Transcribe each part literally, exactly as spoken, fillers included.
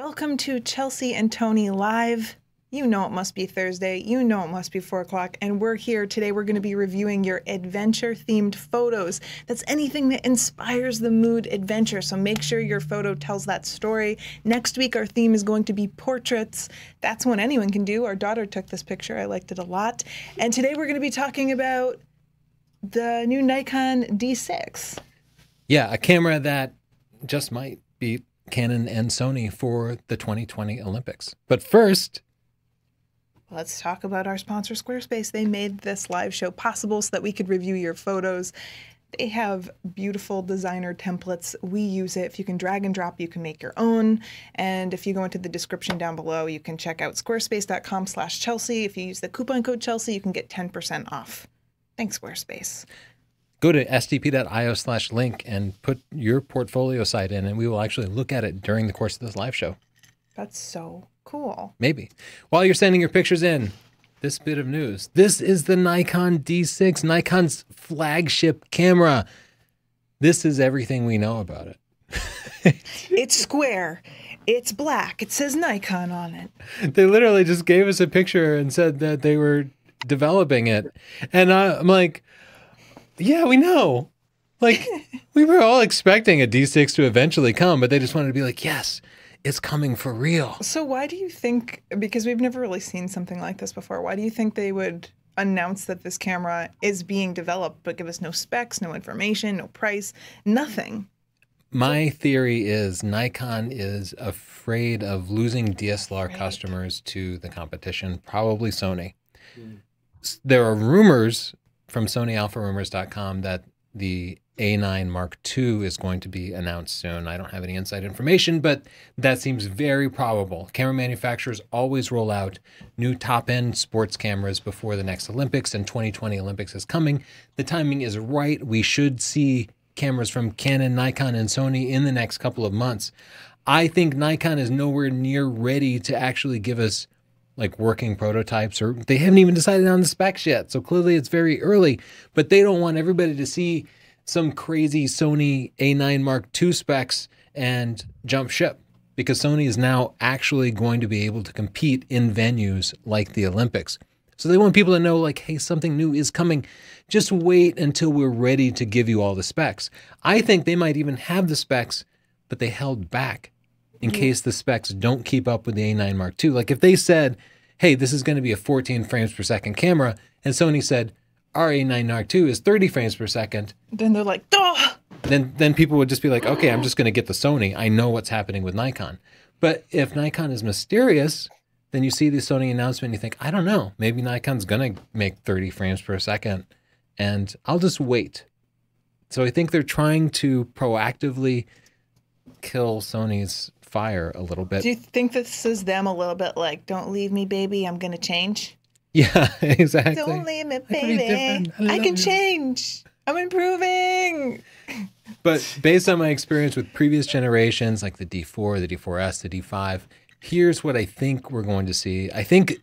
Welcome to Chelsea and Tony Live. You know it must be Thursday. You know it must be four o'clock. And we're here. Today we're going to be reviewing your adventure-themed photos. That's anything that inspires the mood adventure. So make sure your photo tells that story. Next week our theme is going to be portraits. That's one anyone can do. Our daughter took this picture. I liked it a lot. And today we're going to be talking about the new Nikon D six. Yeah, a camera that just might be Canon and Sony for the twenty twenty Olympics. But first, let's talk about our sponsor, Squarespace. They made this live show possible so that we could review your photos. They have beautiful designer templates. We use it. If you can drag and drop, you can make your own. And if you go into the description down below, you can check out squarespace.com slash Chelsea. If you use the coupon code Chelsea, you can get ten percent off. Thanks, Squarespace. Go to sdp.io slash link and put your portfolio site in, and we will actually look at it during the course of this live show. That's so cool. Maybe. While you're sending your pictures in, this bit of news. This is the Nikon D six, Nikon's flagship camera. This is everything we know about it. It's square. It's black. It says Nikon on it. They literally just gave us a picture and said that they were developing it. And I'm like, yeah, we know. Like, we were all expecting a D six to eventually come, but they just wanted to be like, yes, it's coming for real. So why do you think, because we've never really seen something like this before, why do you think they would announce that this camera is being developed but give us no specs, no information, no price, nothing? My theory is Nikon is afraid of losing D S L R right. customers to the competition, probably Sony. Mm. There are rumors from sony alpha rumors dot com that the A nine Mark two is going to be announced soon. I don't have any inside information, but that seems very probable. Camera manufacturers always roll out new top-end sports cameras before the next Olympics, and twenty twenty Olympics is coming. The timing is right. We should see cameras from Canon, Nikon, and Sony in the next couple of months. I think Nikon is nowhere near ready to actually give us like working prototypes, or they haven't even decided on the specs yet. So clearly it's very early, but they don't want everybody to see some crazy Sony A nine Mark two specs and jump ship, because Sony is now actually going to be able to compete in venues like the Olympics. So they want people to know like, hey, something new is coming. Just wait until we're ready to give you all the specs. I think they might even have the specs, but they held back in case the specs don't keep up with the A nine Mark two. Like if they said, hey, this is going to be a fourteen frames per second camera, and Sony said, our A nine Mark two is thirty frames per second. Then they're like, duh! Then, then people would just be like, okay, I'm just going to get the Sony. I know what's happening with Nikon. But if Nikon is mysterious, then you see the Sony announcement and you think, I don't know, maybe Nikon's going to make thirty frames per second, and I'll just wait. So I think they're trying to proactively kill Sony's fire a little bit. Do you think this is them a little bit like, don't leave me, baby, I'm going to change? Yeah, exactly. Don't leave me, baby, I can change. I'm improving. But based on my experience with previous generations, like the D four, the D four S, the D five, here's what I think we're going to see. I think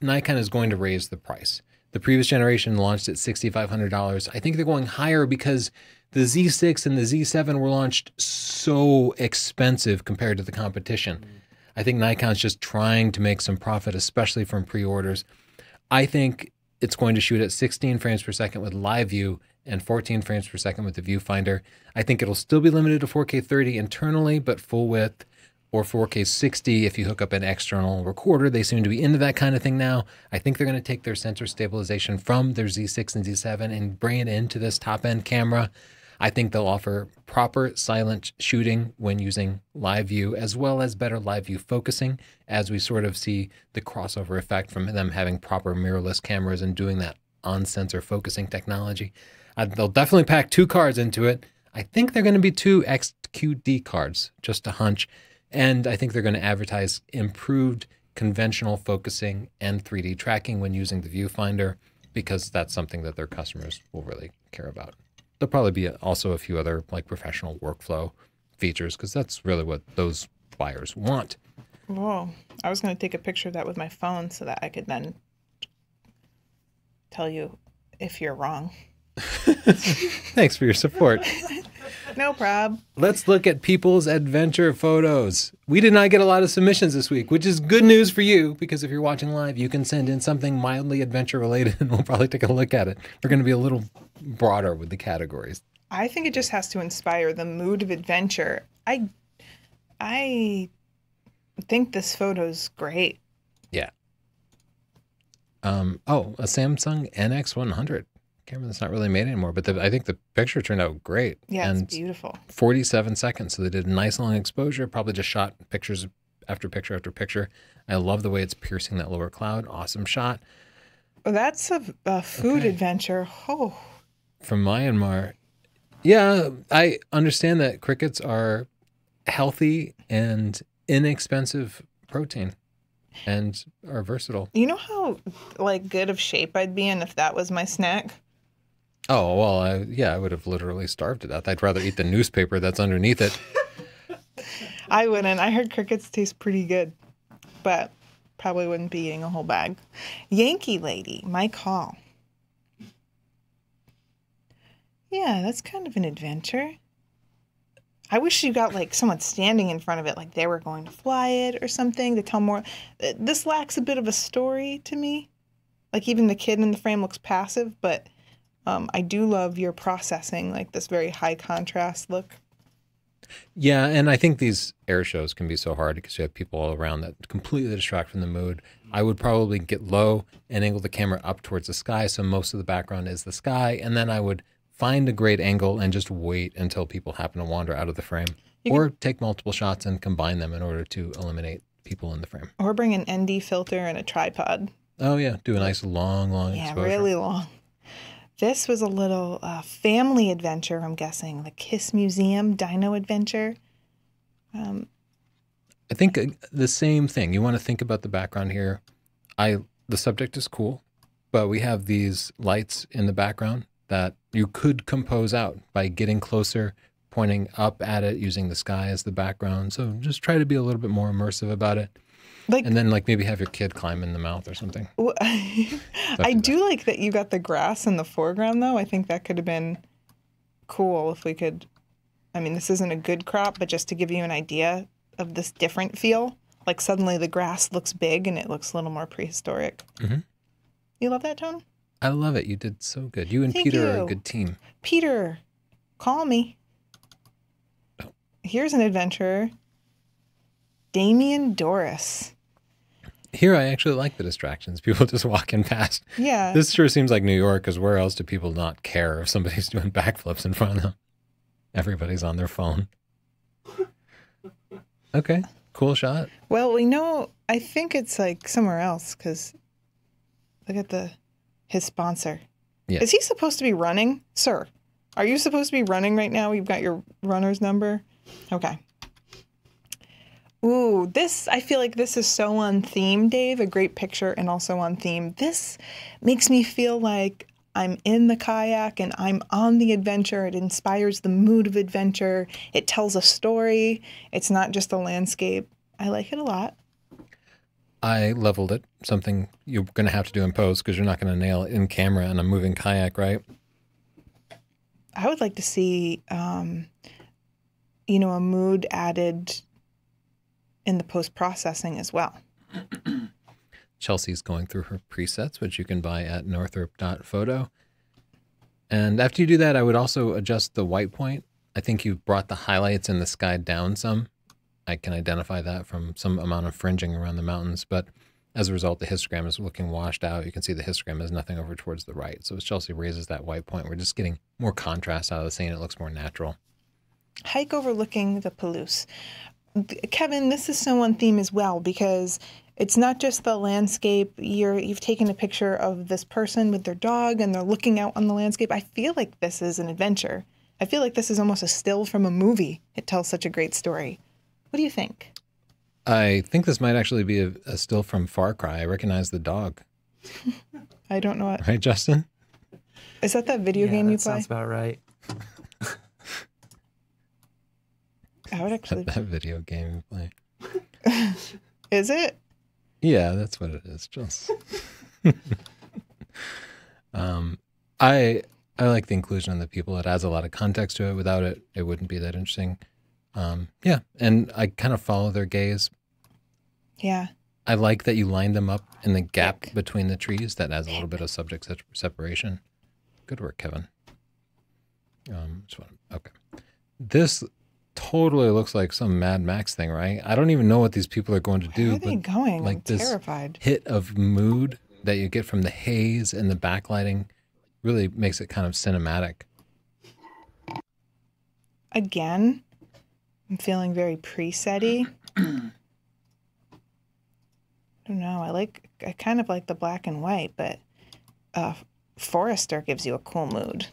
Nikon is going to raise the price. The previous generation launched at six thousand five hundred dollars. I think they're going higher because the Z six and the Z seven were launched so expensive compared to the competition. I think Nikon's just trying to make some profit, especially from pre-orders. I think it's going to shoot at sixteen frames per second with live view and fourteen frames per second with the viewfinder. I think it'll still be limited to four K thirty internally, but full width, or four K sixty if you hook up an external recorder. They seem to be into that kind of thing now. I think they're going to take their sensor stabilization from their Z six and Z seven and bring it into this top-end camera. I think they'll offer proper silent shooting when using live view, as well as better live view focusing, as we sort of see the crossover effect from them having proper mirrorless cameras and doing that on-sensor focusing technology. Uh, they'll definitely pack two cards into it. I think they're going to be two X Q D cards, just a hunch. And I think they're going to advertise improved conventional focusing and three D tracking when using the viewfinder, because that's something that their customers will really care about. There'll probably be also a few other like professional workflow features, because that's really what those buyers want. Whoa. I was going to take a picture of that with my phone so that I could then tell you if you're wrong. Thanks for your support. No problem. Let's look at people's adventure photos. We did not get a lot of submissions this week, which is good news for you, because if you're watching live, you can send in something mildly adventure related and we'll probably take a look at it. We're going to be a little broader with the categories. I think it just has to inspire the mood of adventure. I, I think this photo's great. Yeah. Um, oh, a Samsung N X one hundred. Camera that's not really made anymore, but the, I think the picture turned out great. Yeah, and it's beautiful. forty-seven seconds, so they did a nice long exposure, probably just shot pictures after picture after picture. I love the way it's piercing that lower cloud. Awesome shot. Oh, that's a, a food okay. adventure. Oh. From Myanmar. Yeah, I understand that crickets are healthy and inexpensive protein and are versatile. You know how like good of shape I'd be in if that was my snack? Oh, well, I, yeah, I would have literally starved to death. I'd rather eat the newspaper that's underneath it. I wouldn't. I heard crickets taste pretty good, but probably wouldn't be eating a whole bag. Yankee Lady, my call. Yeah, that's kind of an adventure. I wish you got like someone standing in front of it, like they were going to fly it or something to tell more. This lacks a bit of a story to me. Like even the kid in the frame looks passive, but um, I do love your processing, like this very high contrast look. Yeah, and I think these air shows can be so hard because you have people all around that completely distract from the mood. I would probably get low and angle the camera up towards the sky, so most of the background is the sky, and then I would find a great angle and just wait until people happen to wander out of the frame, you or can take multiple shots and combine them in order to eliminate people in the frame. Or bring an N D filter and a tripod. Oh, yeah. Do a nice long, long yeah, exposure. Yeah, really long. This was a little uh, family adventure, I'm guessing. The Kiss Museum Dino Adventure. Um, I think uh, the same thing. You want to think about the background here. I The subject is cool, but we have these lights in the background that you could compose out by getting closer, pointing up at it, using the sky as the background. So just try to be a little bit more immersive about it. Like, and then like maybe have your kid climb in the mouth or something. Well, I do that. Like that you got the grass in the foreground, though. I think that could have been cool if we could. I mean, this isn't a good crop, but just to give you an idea of this different feel, like suddenly the grass looks big and it looks a little more prehistoric. Mm-hmm. You love that, Tony? I love it. You did so good. You and Thank Peter you. Are a good team. Peter, call me. Oh. Here's an adventurer. Damien Doris. Here I actually like the distractions. People just walking past. Yeah. This sure seems like New York, because where else do people not care if somebody's doing backflips in front of them? Everybody's on their phone. Okay. Cool shot. Well, we know, I think it's like somewhere else, because look at the... His sponsor. Yeah. Is he supposed to be running? Sir, are you supposed to be running right now? You've got your runner's number? Okay. Ooh, this, I feel like this is so on theme, Dave. A great picture and also on theme. This makes me feel like I'm in the kayak and I'm on the adventure. It inspires the mood of adventure. It tells a story. It's not just a landscape. I like it a lot. I leveled it, something you're going to have to do in pose because you're not going to nail it in camera on a moving kayak, right? I would like to see, um, you know, a mood added in the post-processing as well. Chelsea's going through her presets, which you can buy at northrop dot photo. And after you do that, I would also adjust the white point. I think you brought the highlights in the sky down some. I can identify that from some amount of fringing around the mountains, but as a result, the histogram is looking washed out. You can see the histogram has nothing over towards the right. So as Chelsea raises that white point, we're just getting more contrast out of the scene. It looks more natural. Hike overlooking the Palouse. Kevin, this is so on theme as well, because it's not just the landscape. You're, you've taken a picture of this person with their dog and they're looking out on the landscape. I feel like this is an adventure. I feel like this is almost a still from a movie. It tells such a great story. What do you think? I think this might actually be a, a still from Far Cry. I recognize the dog. I don't know what. Right, Justin? Is that that video yeah, game that you play? Sounds about right. I would actually. That, that video game you play. Is it? Yeah, that's what it is, Chelsea. um, I I like the inclusion of the people. It adds a lot of context to it. Without it, it wouldn't be that interesting. Um, yeah, and I kind of follow their gaze. Yeah. I like that you line them up in the gap Heck. between the trees. That adds a little bit of subject se separation. Good work, Kevin. Um, just wanna, okay. This totally looks like some Mad Max thing, right? I don't even know what these people are going to do. Where are they but going? Like I'm this terrified. Hit of mood that you get from the haze and the backlighting really makes it kind of cinematic. Again, I'm feeling very preset-y. I don't know. I like. I kind of like the black and white, but uh, Forester gives you a cool mood.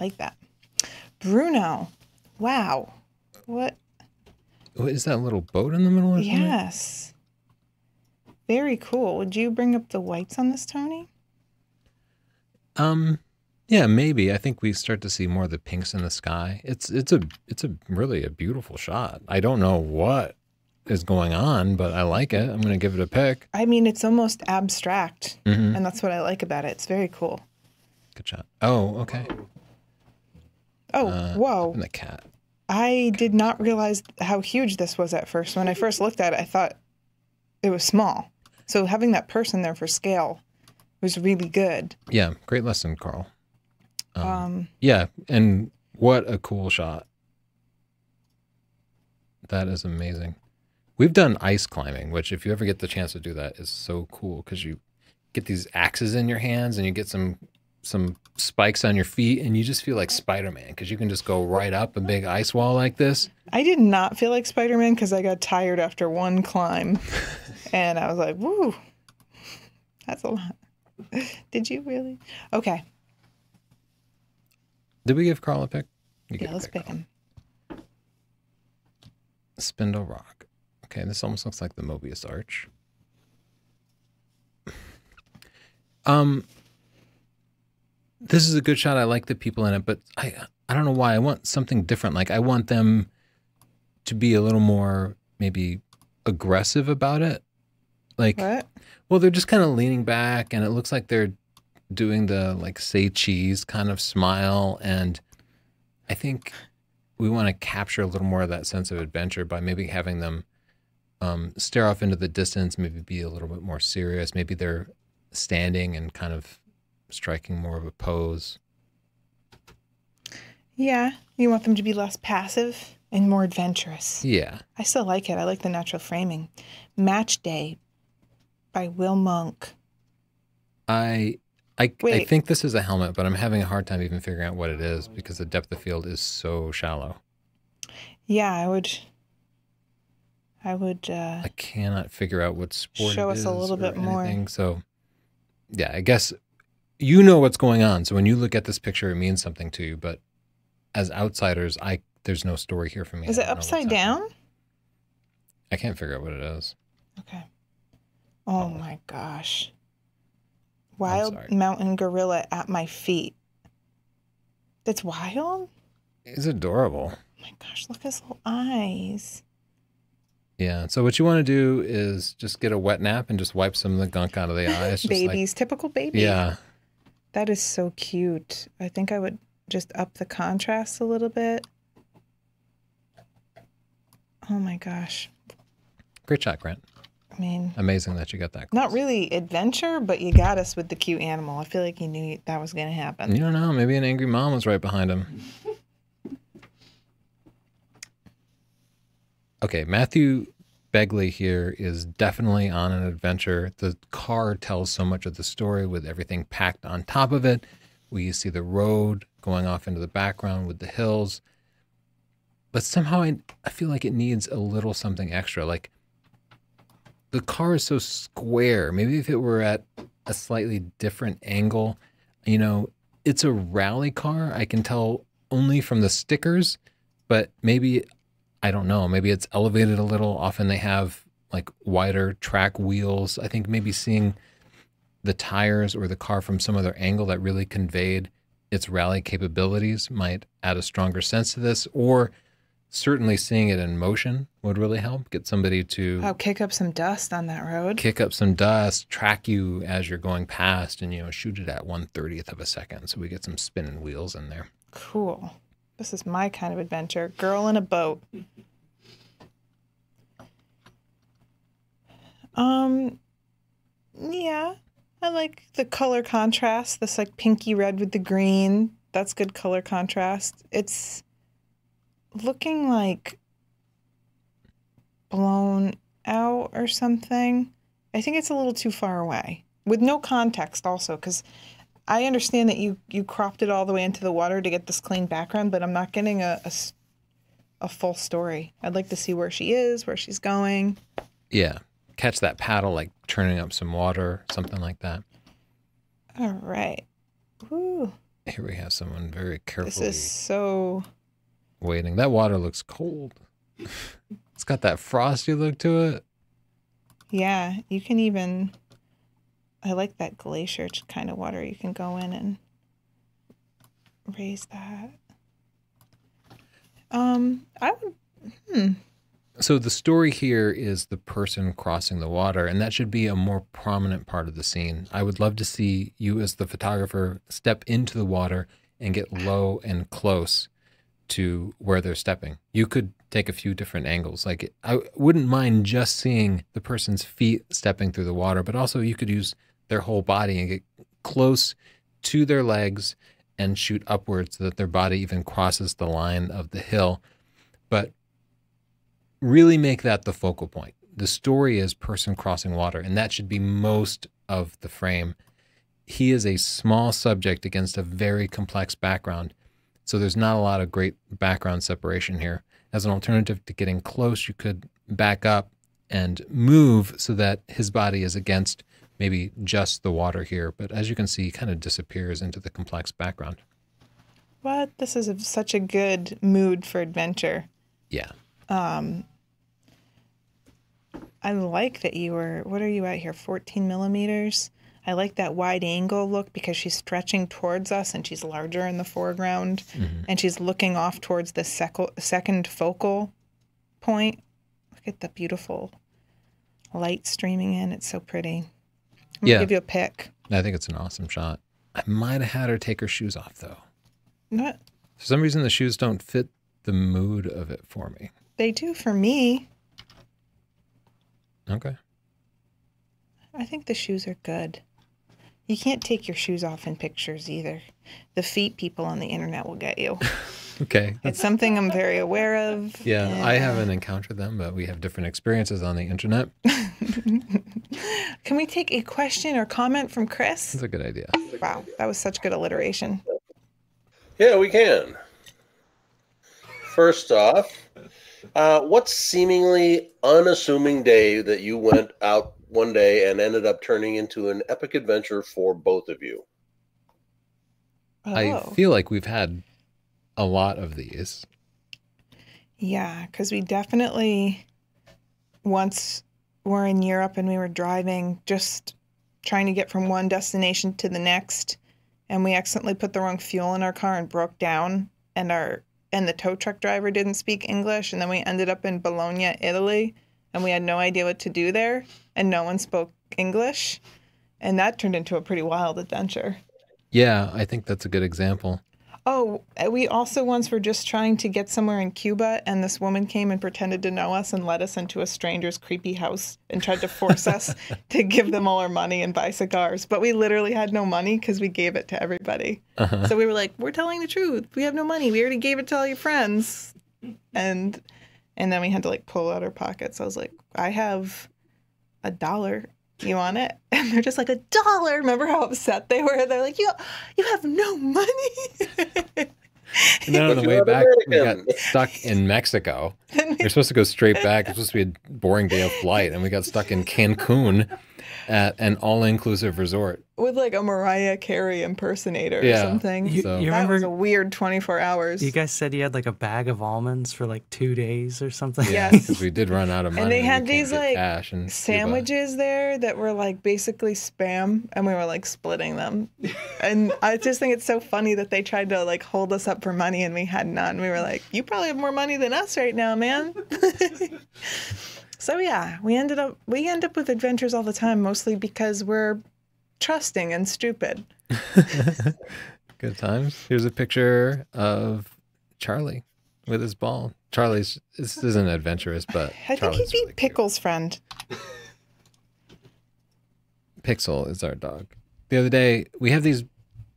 Like that. Bruno, wow, what? What is that little boat in the middle? Of yes. Very cool. Would you bring up the whites on this, Tony? Um, yeah, maybe. I think we start to see more of the pinks in the sky. It's it's a it's a really a beautiful shot. I don't know what is going on, but I like it. I'm going to give it a pick. I mean, it's almost abstract, mm-hmm. and that's what I like about it. It's very cool. Good shot. Oh, okay. Oh, uh, whoa. And the cat. I did not realize how huge this was at first. When I first looked at it, I thought it was small. So having that person there for scale was really good. Yeah, great lesson, Carl. Um, um, yeah, and what a cool shot. That is amazing. We've done ice climbing, which if you ever get the chance to do that is so cool because you get these axes in your hands and you get some... some spikes on your feet and you just feel like Spider-Man because you can just go right up a big ice wall like this. I did not feel like Spider-Man because I got tired after one climb and I was like, woo, that's a lot. Did you really? Okay. Did we give Carl a pick? You yeah, let's pick, pick him. Spindle Rock. Okay, this almost looks like the Mobius Arch. um... This is a good shot. I like the people in it, but I I don't know why. I want something different. Like I want them to be a little more maybe aggressive about it. Like, what? Well, they're just kind of leaning back, and it looks like they're doing the like say cheese kind of smile. And I think we want to capture a little more of that sense of adventure by maybe having them um, stare off into the distance. Maybe be a little bit more serious. Maybe they're standing and kind of striking more of a pose. Yeah, you want them to be less passive and more adventurous. Yeah. I still like it. I like the natural framing. Match Day by Will Monk. I I, I think this is a helmet, but I'm having a hard time even figuring out what it is because the depth of field is so shallow. Yeah, I would... I would... Uh, I cannot figure out what sport it is. Show us a little bit more. So, yeah, I guess... You know what's going on, so when you look at this picture, it means something to you. But as outsiders, I there's no story here for me. Is it upside down? I can't figure out what it is. Okay. Oh, oh. my gosh. Wild mountain gorilla at my feet. That's wild? It's adorable. Oh my gosh, look at his little eyes. Yeah, so what you want to do is just get a wet nap and just wipe some of the gunk out of the eyes. Babies, like, typical baby. Yeah. That is so cute. I think I would just up the contrast a little bit. Oh my gosh. Great shot, Grant. I mean... Amazing that you got that. Close. Not really adventure, but you got us with the cute animal. I feel like you knew that was going to happen. You don't know. Maybe an angry mom was right behind him. Okay, Matthew Begley here is definitely on an adventure. The car tells so much of the story with everything packed on top of it. We see the road going off into the background with the hills. But somehow I, I feel like it needs a little something extra. Like the car is so square. Maybe if it were at a slightly different angle, you know, it's a rally car. I can tell only from the stickers, but maybe... I don't know. Maybe it's elevated a little. Often they have like wider track wheels. I think maybe seeing the tires or the car from some other angle that really conveyed its rally capabilities might add a stronger sense to this. Or certainly seeing it in motion would really help. Get somebody to oh, kick up some dust on that road. Kick up some dust, track you as you're going past, and you know, shoot it at one thirtieth of a second. So we get some spinning wheels in there. Cool. This is my kind of adventure. Girl in a boat. Um, yeah, I like the color contrast. This like pinky red with the green. That's good color contrast. It's looking like blown out or something. I think it's a little too far away with no context also, because I understand that you, you cropped it all the way into the water to get this clean background, but I'm not getting a, a, a full story. I'd like to see where she is, where she's going. Yeah. Catch that paddle, like churning up some water, something like that. All right. Ooh. Here we have someone very carefully. This is so... waiting. That water looks cold. It's got that frosty look to it. Yeah, you can even... I like that glacier kind of water. You can go in and raise that. Um, I would... Hmm. So the story here is the person crossing the water, and that should be a more prominent part of the scene. I would love to see you as the photographer step into the water and get low and close to where they're stepping. You could take a few different angles. Like, I wouldn't mind just seeing the person's feet stepping through the water, but also you could use their whole body and get close to their legs and shoot upwards so that their body even crosses the line of the hill. But really make that the focal point. The story is person crossing water, and that should be most of the frame. He is a small subject against a very complex background, so there's not a lot of great background separation here. As an alternative to getting close, you could back up and move so that his body is against maybe just the water here, but as you can see, he kind of disappears into the complex background. What? This is a, such a good mood for adventure. Yeah. Um, I like that you were, what are you at here, fourteen millimeters? I like that wide angle look because she's stretching towards us and she's larger in the foreground. Mm-hmm. And she's looking off towards the sec second focal point. Look at the beautiful light streaming in. It's so pretty. I'm yeah. going to give you a pick. I think it's an awesome shot. I might have had her take her shoes off, though. What? For some reason, the shoes don't fit the mood of it for me. They do for me. Okay. I think the shoes are good. You can't take your shoes off in pictures either. The feet people on the internet will get you. Okay. It's something I'm very aware of. Yeah, and... I haven't encountered them, but we have different experiences on the internet. Can we take a question or comment from Chris? That's a good idea. Wow, that was such good alliteration. Yeah, we can. First off, uh, what seemingly unassuming day that you went out one day and ended up turning into an epic adventure for both of you? Oh. I feel like we've had a lot of these. Yeah, because we definitely once were in Europe and we were driving, just trying to get from one destination to the next, and we accidentally put the wrong fuel in our car and broke down, and our and the tow truck driver didn't speak English, and then we ended up in Bologna, Italy, and we had no idea what to do there. And no one spoke English. And that turned into a pretty wild adventure. Yeah, I think that's a good example. Oh, we also once were just trying to get somewhere in Cuba, and this woman came and pretended to know us and led us into a stranger's creepy house and tried to force us to give them all our money and buy cigars. But we literally had no money because we gave it to everybody. Uh-huh. So we were like, we're telling the truth. We have no money. We already gave it to all your friends. And and then we had to, like, pull out our pockets. I was like, I have... a dollar. You want it? And they're just like, a dollar? Remember how upset they were? They're like, you, you have no money. And then on the way back, we got stuck in Mexico. We're supposed to go straight back. It's supposed to be a boring day of flight. And we got stuck in Cancun at an all-inclusive resort. with like a Mariah Carey impersonator yeah. or something. You, so. you remember, that was a weird twenty-four hours. You guys said you had like a bag of almonds for like two days or something. Yeah, because yes. we did run out of money. And they had these like sandwiches there that were like basically spam, and we were like splitting them. And I just think it's so funny that they tried to like hold us up for money and we had none. We were like, you probably have more money than us right now, man. So yeah, we ended up we end up with adventures all the time, mostly because we're trusting and stupid. Good times. Here's a picture of Charlie with his ball. Charlie's this isn't adventurous, but I Charlie's think he'd be really Pickle's cute. friend. Pixel is our dog. The other day we have these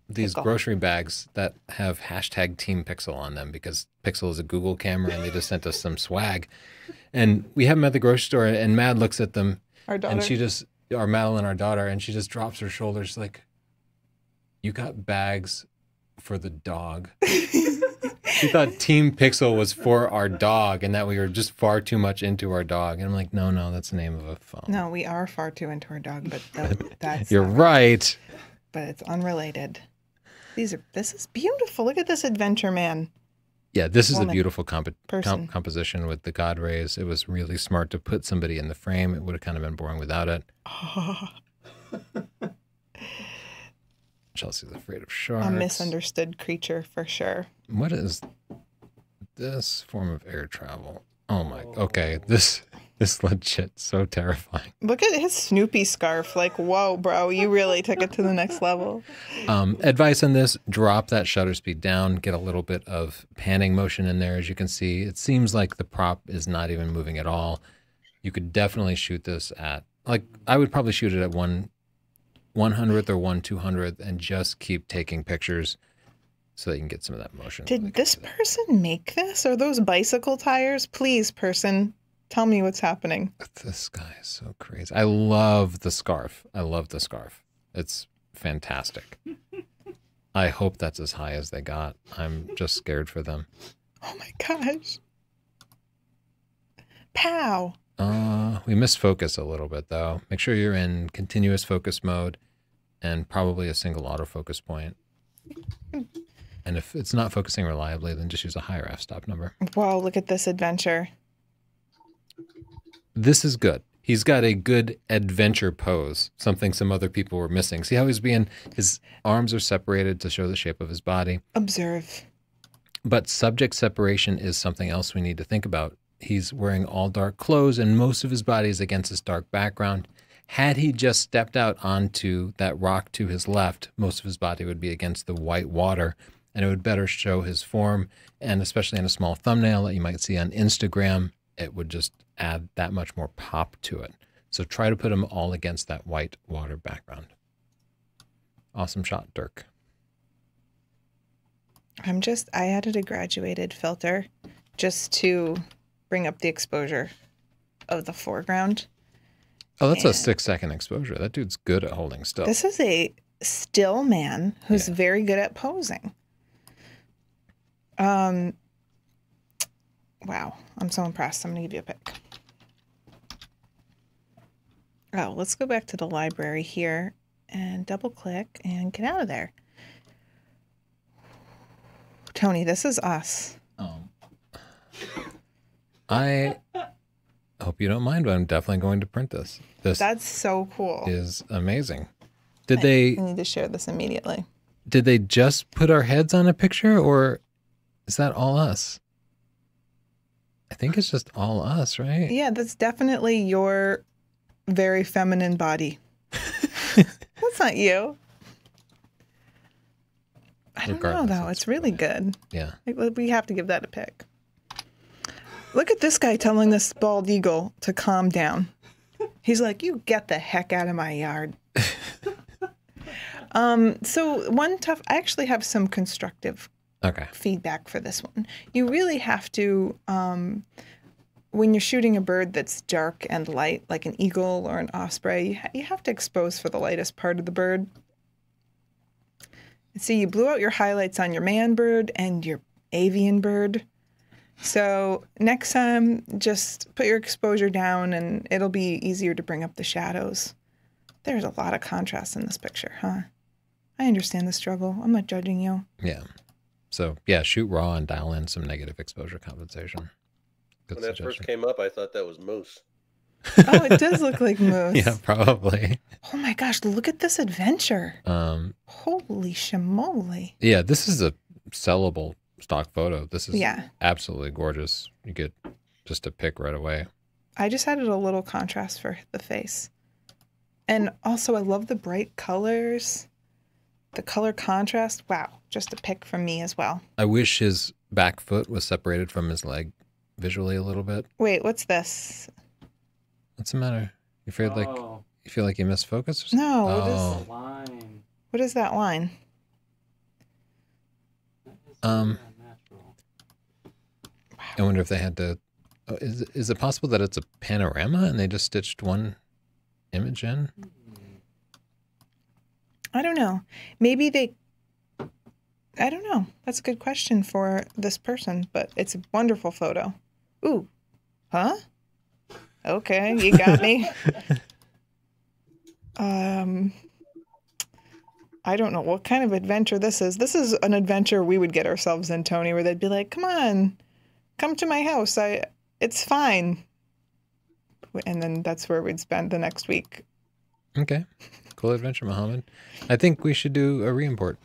these Pickle. grocery bags that have hashtag Team Pixel on them because Pixel is a Google camera, and they just sent us some swag. And we have them at the grocery store, and Mad looks at them, our daughter. and she just, our Madeline, our daughter, and she just drops her shoulders. She's like, "You got bags for the dog." She thought Team Pixel was for our dog, and that we were just far too much into our dog. And I'm like, no, no, that's the name of a phone. No, we are far too into our dog, but that, that's you're right. It. But it's unrelated. These are. This is beautiful. Look at this adventure, man. Yeah, this is Woman. a beautiful comp comp composition with the God rays. It was really smart to put somebody in the frame. It would have kind of been boring without it. Oh. Chelsea's afraid of sharks. A misunderstood creature for sure. What is this form of air travel? Oh my, okay, this is legit so terrifying. Look at his Snoopy scarf. Like, whoa, bro, you really took it to the next level. Um, advice on this, drop that shutter speed down, get a little bit of panning motion in there. As you can see, it seems like the prop is not even moving at all. You could definitely shoot this at, like, I would probably shoot it at one one hundredth or one two hundredth and just keep taking pictures, so that you can get some of that motion. Did this person make this? Are those bicycle tires? Please, person, tell me what's happening. This guy is so crazy. I love the scarf. I love the scarf. It's fantastic. I hope that's as high as they got. I'm just scared for them. Oh my gosh. Pow. Uh, we missed focus a little bit, though. Make sure you're in continuous focus mode and probably a single autofocus point. And if it's not focusing reliably, then just use a higher f-stop number. Wow, look at this adventure. This is good. He's got a good adventure pose, something some other people were missing. See how he's being, his arms are separated to show the shape of his body. Observe. But subject separation is something else we need to think about. He's wearing all dark clothes, and most of his body is against this dark background. Had he just stepped out onto that rock to his left, most of his body would be against the white water, and it would better show his form, and especially in a small thumbnail that you might see on Instagram, it would just add that much more pop to it. So try to put them all against that white water background. Awesome shot, Dirk. I'm just, I added a graduated filter just to bring up the exposure of the foreground. Oh, that's and a six-second exposure. That dude's good at holding still. This is a still man who's yeah. very good at posing. Um, wow, I'm so impressed. I'm going to give you a pic. Oh, let's go back to the library here and double-click and get out of there. Tony, this is us. Oh. I... hope you don't mind, but I'm definitely going to print this. This That's so cool. Is amazing. Did I they need to share this immediately? Did they just put our heads on a picture, or is that all us? I think it's just all us, right? Yeah, that's definitely your very feminine body. That's not you. I don't Regardless, know though. It's really good. Yeah. Like, we have to give that a pick. Look at this guy telling this bald eagle to calm down. He's like, you get the heck out of my yard. um, so one tough, I actually have some constructive okay. feedback for this one. You really have to, um, when you're shooting a bird that's dark and light, like an eagle or an osprey, you, ha you have to expose for the lightest part of the bird. See, you blew out your highlights on your man bird and your avian bird. So next time, just put your exposure down, and it'll be easier to bring up the shadows. There's a lot of contrast in this picture, huh? I understand the struggle. I'm not judging you. Yeah. So, yeah, shoot raw and dial in some negative exposure compensation. Good when that suggestion. First came up, I thought that was moose. Oh, it does look like moose. Yeah, probably. Oh, my gosh. Look at this adventure. Um, Holy shimoli. Yeah, this is a sellable stock photo. This is yeah. absolutely gorgeous. You get just a pick right away. I just added a little contrast for the face. And also, I love the bright colors, the color contrast. Wow, just a pick from me as well. I wish his back foot was separated from his leg visually a little bit. Wait, what's this? What's the matter? You feel oh. like you feel like you missed focus? Or something? No. What oh. is that line? What is that line? That is um, natural. I wonder if they had to. Oh, is is it possible that it's a panorama and they just stitched one image in? I don't know. Maybe they. I don't know. That's a good question for this person, but it's a wonderful photo. Ooh, huh? Okay, you got me. um, I don't know what kind of adventure this is. This is an adventure we would get ourselves in, Tony, where they'd be like, "Come on, come to my house. I, it's fine." And then that's where we'd spend the next week. Okay, cool adventure, Muhammad. I think we should do a reimport.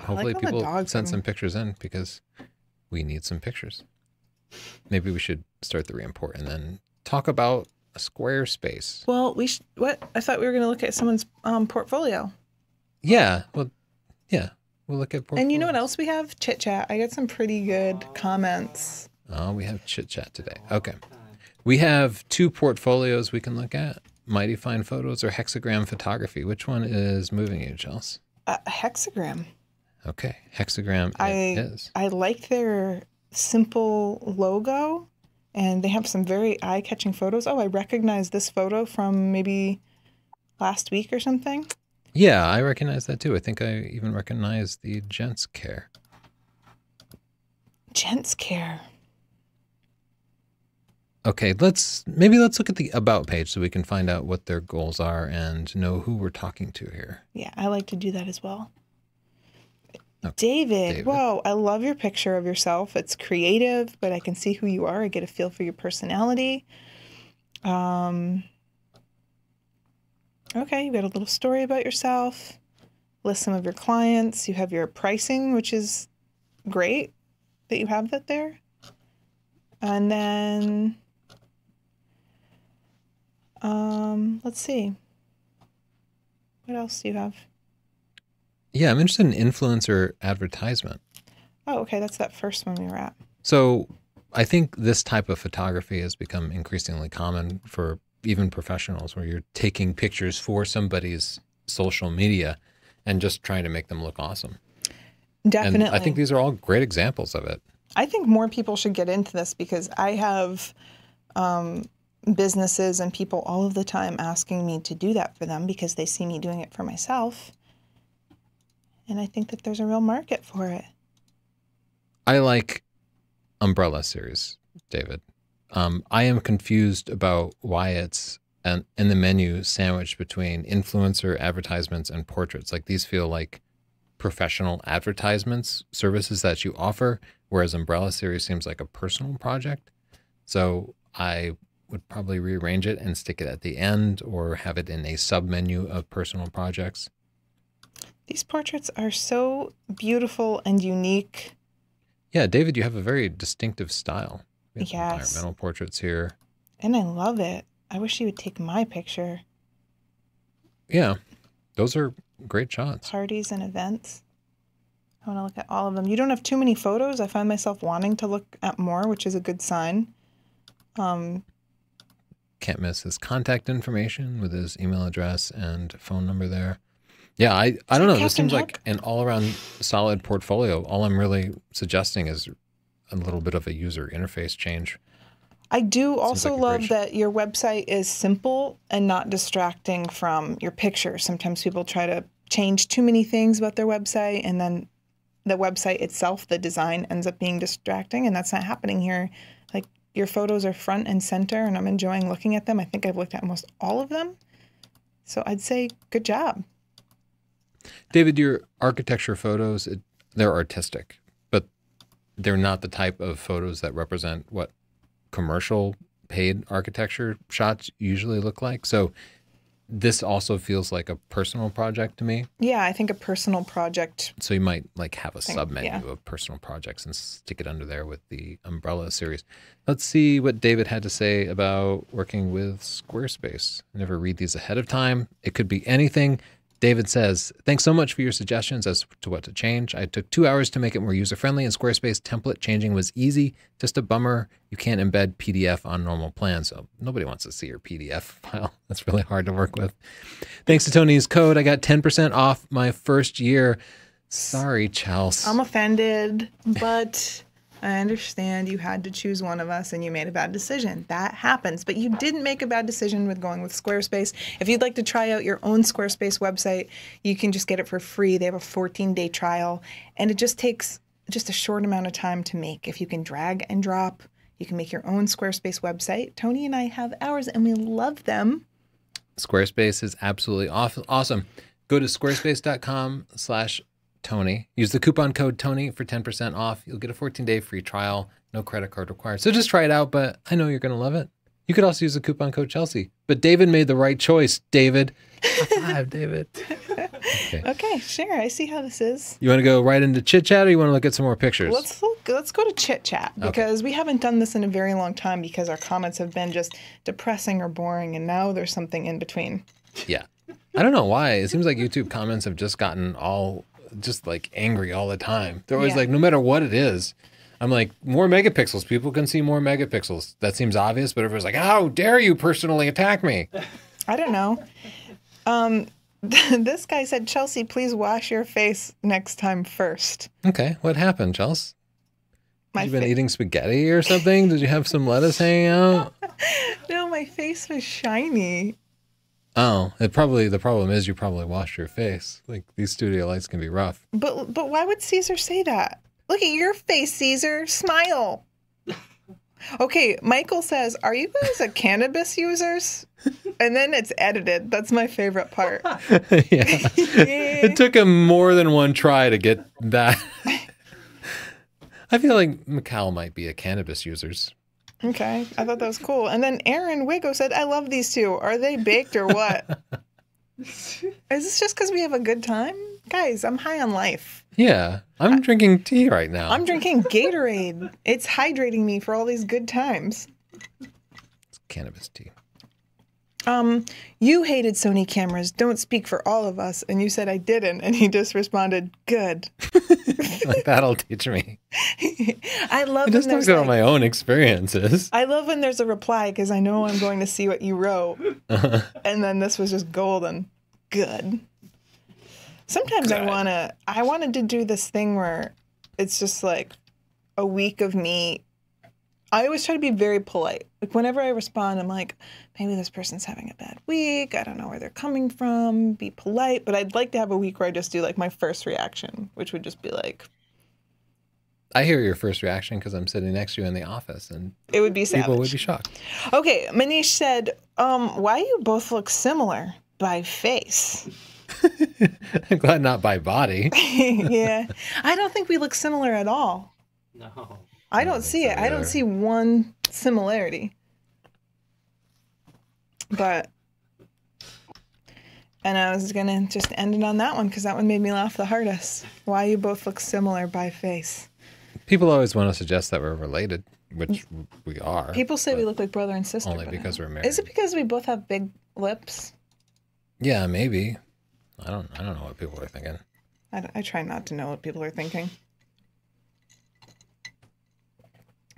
Hopefully, like people send some pictures in because we need some pictures. Maybe we should start the reimport and then talk about a Squarespace. Well, we should, what? I thought we were going to look at someone's um, portfolio. Yeah. Well, yeah. We'll look at portfolio. And you know what else we have? Chit Chat. I got some pretty good comments. Oh, we have Chit Chat today. Okay. We have two portfolios we can look at. Mighty Fine Photos or Hexagram Photography. Which one is moving you, Chelsea? Uh, hexagram. Okay. Hexagram I, it is. I like their simple logo. And they have some very eye-catching photos. Oh, I recognize this photo from maybe last week or something. Yeah, I recognize that too. I think I even recognize the Gents Care. Gents Care. Okay, let's maybe let's look at the About page so we can find out what their goals are and know who we're talking to here. Yeah, I like to do that as well. Okay. David, David, whoa, I love your picture of yourself. It's creative, but I can see who you are. I get a feel for your personality. Um, okay, you've got a little story about yourself, list some of your clients. You have your pricing, which is great that you have that there. And then, um, let's see. What else do you have? Yeah, I'm interested in influencer advertisement. Oh, okay. That's that first one we were at. So I think this type of photography has become increasingly common for even professionals where you're taking pictures for somebody's social media and just trying to make them look awesome. Definitely. And I think these are all great examples of it. I think more people should get into this because I have um, businesses and people all of the time asking me to do that for them because they see me doing it for myself. And I think that there's a real market for it. I like Umbrella Series, David. Um, I am confused about why it's an, in the menu sandwiched between influencer advertisements and portraits. Like these feel like professional advertisements, services that you offer, whereas Umbrella Series seems like a personal project. So I would probably rearrange it and stick it at the end or have it in a submenu of personal projects. These portraits are so beautiful and unique. Yeah, David, you have a very distinctive style. We have yes. environmental portraits here. And I love it. I wish you would take my picture. Yeah, those are great shots. Parties and events. I want to look at all of them. You don't have too many photos. I find myself wanting to look at more, which is a good sign. Um, Can't miss his contact information with his email address and phone number there. Yeah, I, I don't know. This seems like an all-around solid portfolio. All I'm really suggesting is a little bit of a user interface change. I do also love that your website is simple and not distracting from your picture. Sometimes people try to change too many things about their website, and then the website itself, the design, ends up being distracting, and that's not happening here. Like, your photos are front and center, and I'm enjoying looking at them. I think I've looked at almost all of them. So I'd say good job. David, your architecture photos, it, they're artistic, but they're not the type of photos that represent what commercial paid architecture shots usually look like. So this also feels like a personal project to me. Yeah, I think a personal project. So you might like have a submenu yeah. of personal projects and stick it under there with the Umbrella series. Let's see what David had to say about working with Squarespace. I never read these ahead of time. It could be anything. David says, thanks so much for your suggestions as to what to change. I took two hours to make it more user-friendly, and Squarespace template changing was easy. Just a bummer. You can't embed P D F on normal plans, so nobody wants to see your P D F file. That's really hard to work with. Thanks to Tony's code, I got ten percent off my first year. Sorry, Chelsea. I'm offended, but I understand you had to choose one of us and you made a bad decision. That happens. But you didn't make a bad decision with going with Squarespace. If you'd like to try out your own Squarespace website, you can just get it for free. They have a fourteen day trial, and it just takes just a short amount of time to make. If you can drag and drop, you can make your own Squarespace website. Tony and I have ours, and we love them. Squarespace is absolutely awesome. Go to squarespace dot com slash Tony. Use the coupon code Tony for ten percent off. You'll get a fourteen day free trial. No credit card required. So just try it out, but I know you're going to love it. You could also use the coupon code Chelsea. But David made the right choice, David. High five, David. Okay. Okay, sure. I see how this is. You want to go right into chit-chat, or you want to look at some more pictures? Let's look, let's go to chit-chat, because okay. we haven't done this in a very long time because our comments have been just depressing or boring, and now there's something in between. Yeah. I don't know why. It seems like YouTube comments have just gotten all... just like angry all the time. They're always yeah. like, no matter what it is, I'm like, more megapixels. People can see more megapixels. That seems obvious, but everyone's like, how dare you personally attack me? I don't know. Um, this guy said, Chelsea, please wash your face next time first. Okay. What happened, Chelsea? You've been eating spaghetti or something? Did you have some lettuce hanging out? No, my face was shiny. Oh, it probably the problem is you probably washed your face. Like, these studio lights can be rough. But but why would Caesar say that? Look at your face, Caesar. Smile. Okay, Michael says, "Are you guys a cannabis users?" And then it's edited. That's my favorite part. Yeah. It took him more than one try to get that. I feel like Mikal might be a cannabis users. Okay, I thought that was cool. And then Aaron Wigo said, I love these two. Are they baked or what? Is this just because we have a good time? Guys, I'm high on life. Yeah, I'm I, drinking tea right now. I'm drinking Gatorade. It's hydrating me for all these good times. It's cannabis tea. Um, you hated Sony cameras. Don't speak for all of us. And you said I didn't. And he just responded, good. Like, that'll teach me. I love I just talked about like, my own experiences. I love when there's a reply because I know I'm going to see what you wrote. Uh-huh. And then this was just golden. Good. Sometimes God. I wanna I wanted to do this thing where it's just like a week of me. I always try to be very polite. Like, whenever I respond, I'm like, maybe this person's having a bad week. I don't know where they're coming from. Be polite. But I'd like to have a week where I just do, like, my first reaction, which would just be, like... I hear your first reaction because I'm sitting next to you in the office, and it would be savage. People would be shocked. Okay, Manish said, um, why you both look similar by face? I'm glad not by body. Yeah. I don't think we look similar at all. No. I don't see it. I don't see one similarity. But, and I was going to just end it on that one because that one made me laugh the hardest. Why you both look similar by face. People always want to suggest that we're related, which we are. People say we look like brother and sister. Only because we're married. Is it because we both have big lips? Yeah, maybe. I don't, I don't know what people are thinking. I, I try not to know what people are thinking.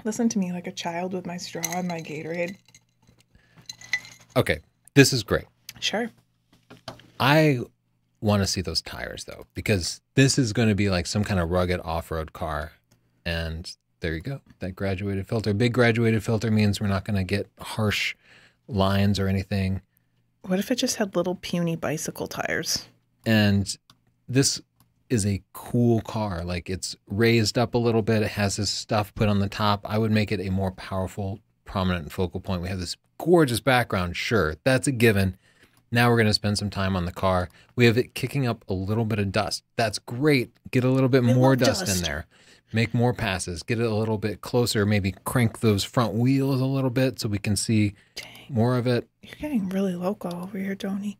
Listen to me like a child with my straw and my Gatorade. Okay, this is great. Sure. I want to see those tires, though, because this is going to be like some kind of rugged off-road car. And there you go, that graduated filter. Big graduated filter means we're not going to get harsh lines or anything. What if it just had little puny bicycle tires? And this... is a cool car. Like, it's raised up a little bit. It has this stuff put on the top. I would make it a more powerful, prominent focal point. We have this gorgeous background. Sure, that's a given. Now we're going to spend some time on the car. We have it kicking up a little bit of dust. That's great. Get a little bit I more dust, dust in there. Make more passes. Get it a little bit closer. Maybe crank those front wheels a little bit so we can see Dang. more of it. You're getting really local over here, Tony.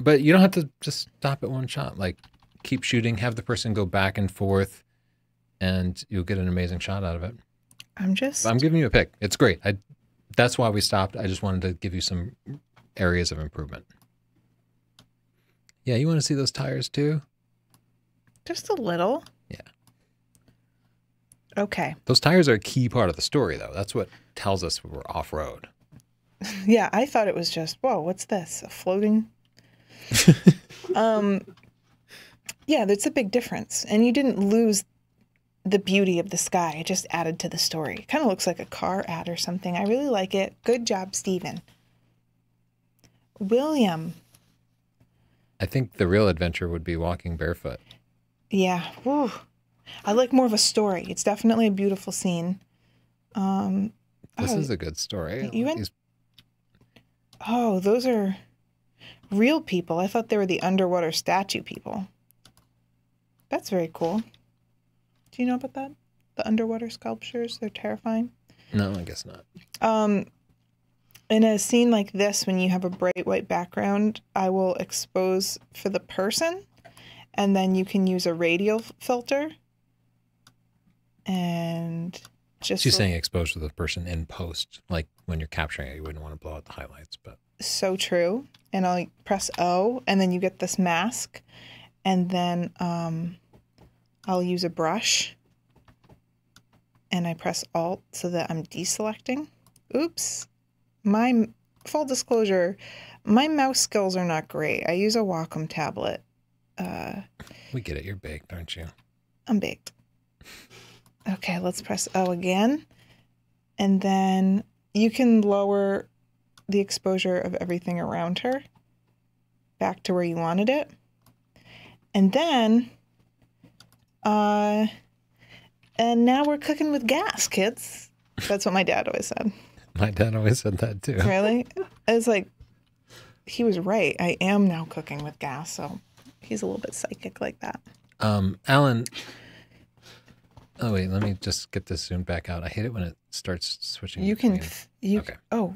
But you don't have to just stop at one shot. Like, keep shooting. Have the person go back and forth, and you'll get an amazing shot out of it. I'm just... I'm giving you a pick. It's great. I, that's why we stopped. I just wanted to give you some areas of improvement. Yeah, you want to see those tires too? Just a little. Yeah. Okay. Those tires are a key part of the story, though. That's what tells us we're off-road. Yeah, I thought it was just, whoa, what's this? A floating? um, yeah, that's a big difference. And you didn't lose the beauty of the sky. It just added to the story. It kind of looks like a car ad or something. I really like it. Good job, Stephen. William. I think the real adventure would be walking barefoot. Yeah. Woo. I like more of a story. It's definitely a beautiful scene. Um, this oh, is a good story. You went... Oh, those are real people. I thought they were the underwater statue people. That's very cool. Do you know about that? The underwater sculptures? They're terrifying. No, I guess not. Um... In a scene like this, when you have a bright white background, I will expose for the person, and then you can use a radial filter. And just... She's saying expose for the person in post. Like, when you're capturing it, you wouldn't want to blow out the highlights, but... So true. And I'll press O, and then you get this mask. And then um, I'll use a brush. And I press Alt so that I'm deselecting. Oops. My full disclosure, my mouse skills are not great. I use a Wacom tablet. Uh, we get it. You're baked, aren't you? I'm baked. Okay, let's press O again. And then you can lower the exposure of everything around her back to where you wanted it. And then, uh, and now we're cooking with gas, kids. That's what my dad always said. My dad always said that, too. Really? It's like, he was right. I am now cooking with gas, so he's a little bit psychic like that. Um, Alan, oh, wait, let me just get this zoomed back out. I hate it when it starts switching. You between. can, you, okay. oh.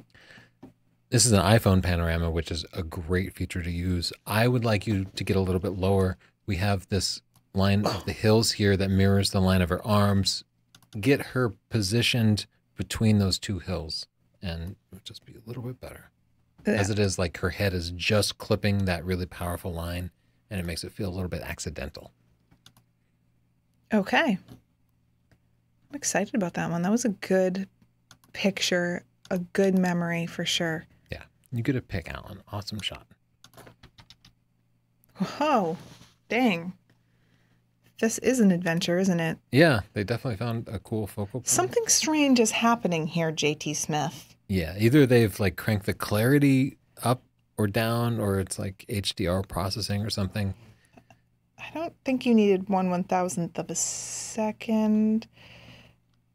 This is an iPhone panorama, which is a great feature to use. I would like you to get a little bit lower. We have this line of the hills here that mirrors the line of her arms. Get her positioned between those two hills, and it would just be a little bit better. Yeah. As it is, like, her head is just clipping that really powerful line, and it makes it feel a little bit accidental. Okay. I'm excited about that one. That was a good picture, a good memory for sure. Yeah. You get a pick, Alan. Awesome shot. Whoa. Dang. This is an adventure, isn't it? Yeah, they definitely found a cool focal point. Something strange is happening here, J T Smith. Yeah, either they've, like, cranked the clarity up or down, or it's, like, H D R processing or something. I don't think you needed one one-thousandth of a second.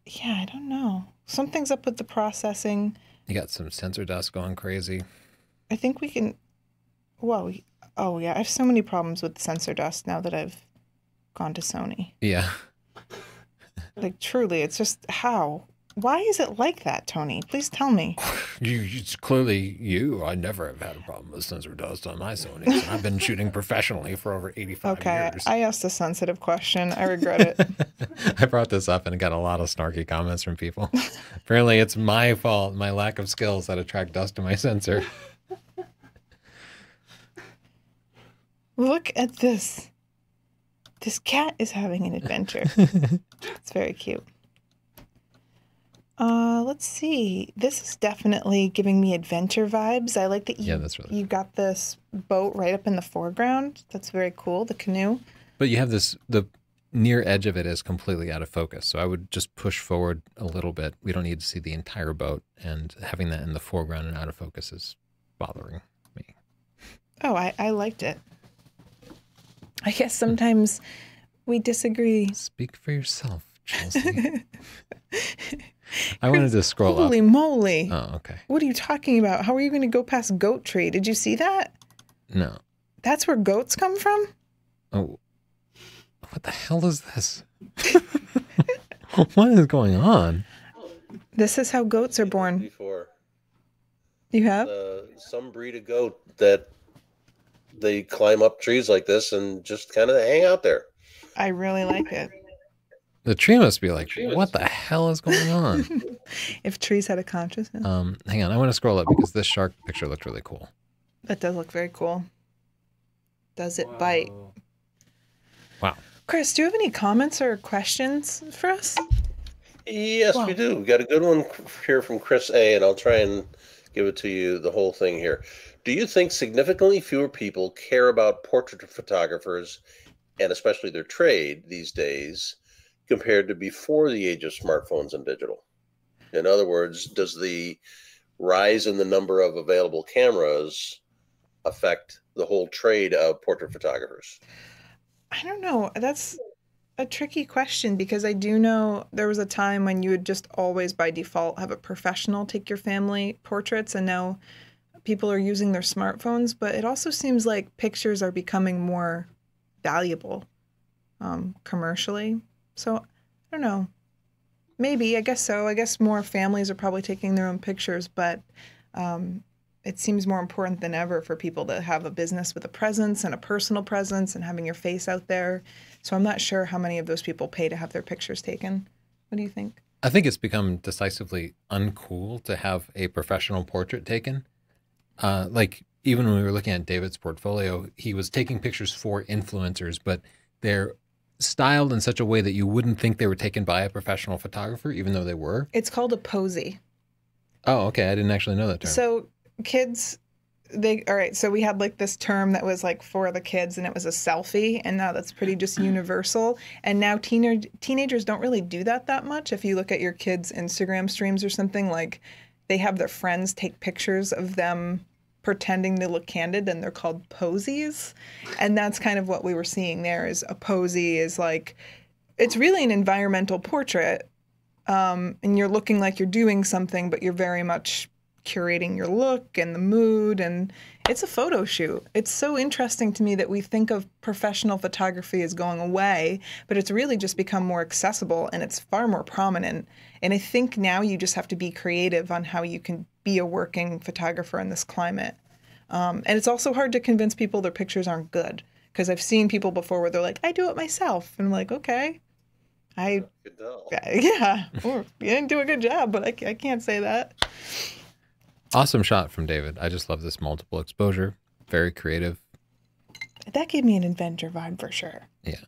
Yeah, I don't know. Something's up with the processing. You got some sensor dust going crazy. I think we can... Whoa. Oh, yeah, I have so many problems with sensor dust now that I've... gone to Sony. Yeah. Like, truly, it's just how? Why is it like that, Tony? Please tell me. You, it's clearly you. I never have had a problem with sensor dust on my Sony. I've been shooting professionally for over eighty-five okay, years. Okay, I asked a sensitive question. I regret it. I brought this up and got a lot of snarky comments from people. Apparently, it's my fault, my lack of skills that attract dust to my sensor. Look at this. This cat is having an adventure. It's very cute. Uh, let's see. This is definitely giving me adventure vibes. I like that you, yeah, that's really you cool. got this boat right up in the foreground. That's very cool, the canoe. But you have this, the near edge of it is completely out of focus. So I would just push forward a little bit. We don't need to see the entire boat. And having that in the foreground and out of focus is bothering me. Oh, I, I liked it. I guess sometimes we disagree. Speak for yourself, Chelsea. I wanted to scroll Holy up. Holy moly. Oh, okay. What are you talking about? How are you going to go past Goat Tree? Did you see that? No. That's where goats come from? Oh. What the hell is this? What is going on? This is how goats are born. Before. You have? Uh, some breed of goat that they climb up trees like this and just kind of hang out there. I really like it. The tree must be like, what the hell is going on? If trees had a consciousness. Um, hang on, I want to scroll up because this shark picture looked really cool. That does look very cool. Does it wow. bite? Wow. Chris, do you have any comments or questions for us? Yes, wow. we do. We got a good one here from Chris A, and I'll try and give it to you, the whole thing here. Do you think significantly fewer people care about portrait photographers, and especially their trade these days, compared to before the age of smartphones and digital? In other words, does the rise in the number of available cameras affect the whole trade of portrait photographers? I don't know. That's a tricky question, because I do know there was a time when you would just always by default have a professional take your family portraits, and now people are using their smartphones, but it also seems like pictures are becoming more valuable um, commercially. So I don't know. Maybe, I guess so. I guess more families are probably taking their own pictures, but um, it seems more important than ever for people to have a business with a presence and a personal presence and having your face out there. So I'm not sure how many of those people pay to have their pictures taken. What do you think? I think it's become decisively uncool to have a professional portrait taken. Uh, like even when we were looking at David's portfolio, he was taking pictures for influencers, but they're styled in such a way that you wouldn't think they were taken by a professional photographer, even though they were. It's called a posy. Oh, okay. I didn't actually know that term. So kids, they, all right. So we had like this term that was like for the kids, and it was a selfie. And now that's pretty just universal. And now teenage, teenagers don't really do that that much. If you look at your kids' Instagram streams or something, like they have their friends take pictures of them pretending they look candid, and they're called posies. And that's kind of what we were seeing there, is a posy is like, it's really an environmental portrait. Um, and you're looking like you're doing something, but you're very much curating your look and the mood, and it's a photo shoot. It's so interesting to me that we think of professional photography as going away, but it's really just become more accessible, and it's far more prominent. And I think now you just have to be creative on how you can be a working photographer in this climate. Um, and it's also hard to convince people their pictures aren't good, because I've seen people before where they're like, I do it myself. And I'm like, okay, I, yeah, or, you didn't do a good job, but I, I can't say that. Awesome shot from David. I just love this multiple exposure. Very creative. That gave me an adventure vibe for sure. Yeah.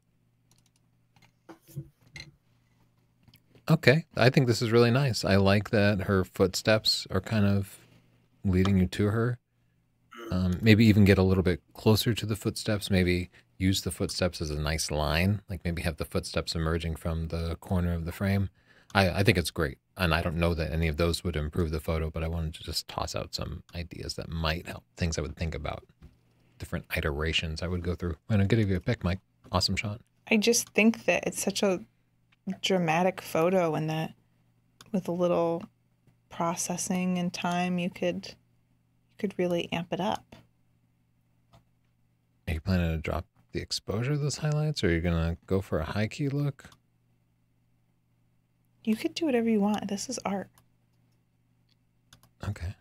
Okay, I think this is really nice. I like that her footsteps are kind of leading you to her. Um, maybe even get a little bit closer to the footsteps. Maybe use the footsteps as a nice line. Like maybe have the footsteps emerging from the corner of the frame. I, I think it's great. And I don't know that any of those would improve the photo, but I wanted to just toss out some ideas that might help. Things I would think about. Different iterations I would go through. And I'm going to give you a pick, Mike. Awesome shot. I just think that it's such a dramatic photo, and that with a little processing and time you could you could really amp it up. Are you planning to drop the exposure of those highlights, or are you gonna go for a high key look? You could do whatever you want. This is art. Okay.